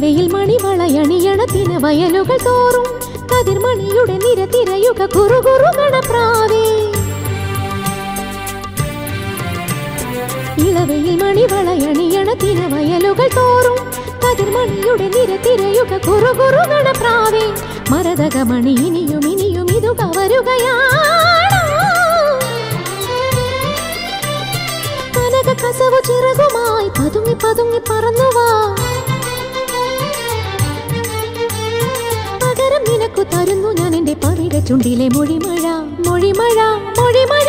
കവയിൽ മണിവളയണിയണ തിനവയലുകൾ തോറും കതിർമണിയുടെ നിരതിരയുക കുറുകുറുകണപ്രാവേ ഇളവയിൽ മണിവളയണിയണ തിനവയലുകൾ തോറും കതിർമണിയുടെ നിരതിരയുക കുറുകുറുകണപ്രാവേ മരതകമണി ഇനിയും ഇനിയും ഇതു കവരുകയാണ് കസവു ചിറകുമായി പതുങ്ങി പതുങ്ങി പറന്നുവാ പകരം നിനക്കു തരുന്നു ഞാൻ എന്റെ പവിഴ ചുണ്ടിലെ മൊഴിമഴ മൊഴിമഴ മൊഴിമഴ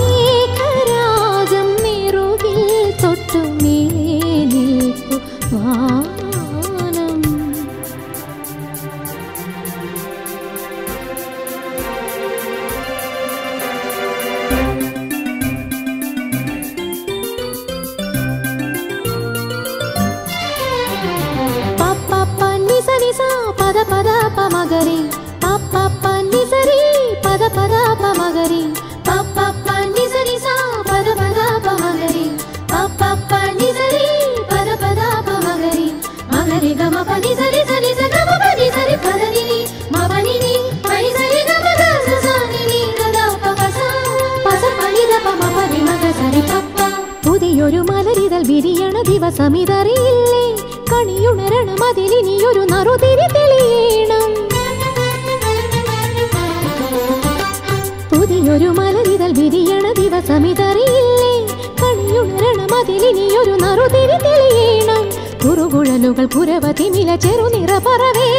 മേഘരാജം നിറുകിൽ തൊട്ടു നീ നിൽക്കു വാനം मगरी पापा पन्नी सरी पद पद मगरी पापा पन्नी सरी सा पद पद मगरी पापा पन्नी सरी पद पद मगरी मगरी गम पन्नी सरी सरी सा गम पन्नी सरी पदनी नी मवनी नी पन्नी सरी गम गा ससानी नी गदा पपसा पसा पन्नी दा पमा पन्नी मगा सरी पापा പുതിയൊരു മലരിതൽ വിരിയണ ദിവസമിതറിയില്ലേ കണിയുണരണം അതിലിനിയൊരു നറുതിരി തെളിയണം പുതിയൊരു മലരിതൽ വിരിയണ ദിവസമിതറിയില്ലേ കണിയുണരണം അതിലിനിയൊരു നറുതിരി തെളിയണം കുറുകുഴലുകൾ പുരവ തിമില ചെറുനിറ പറവേ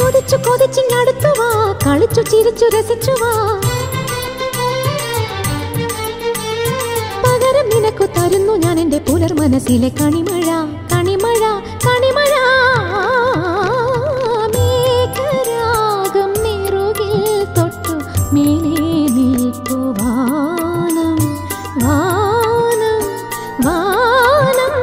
കൊതിച്ചു കൊതിച്ചിങ്ങടുത്തു വാ കളിച്ചു ചിരിച്ചു രസിച്ചു വാ നിനക്കു തരുന്നു ഞാൻ എന്റെ പുലർ മനസ്സിലെ കണിമഴ കണിമഴ കണിമഴ മേഘരാഗം നിറുകിൽ തൊട്ടു മേലെ നിൽക്കു വാനം വാനം വാനം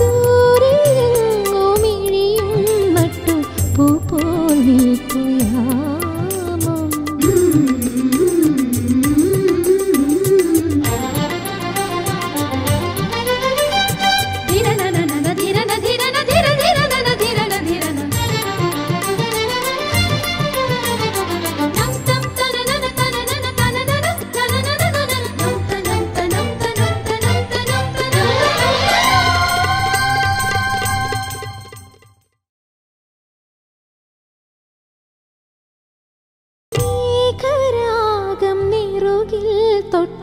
ദൂരെയെങ്ങോ മിഴിയും നട്ടു പൂപോൽ നിൽക്കുക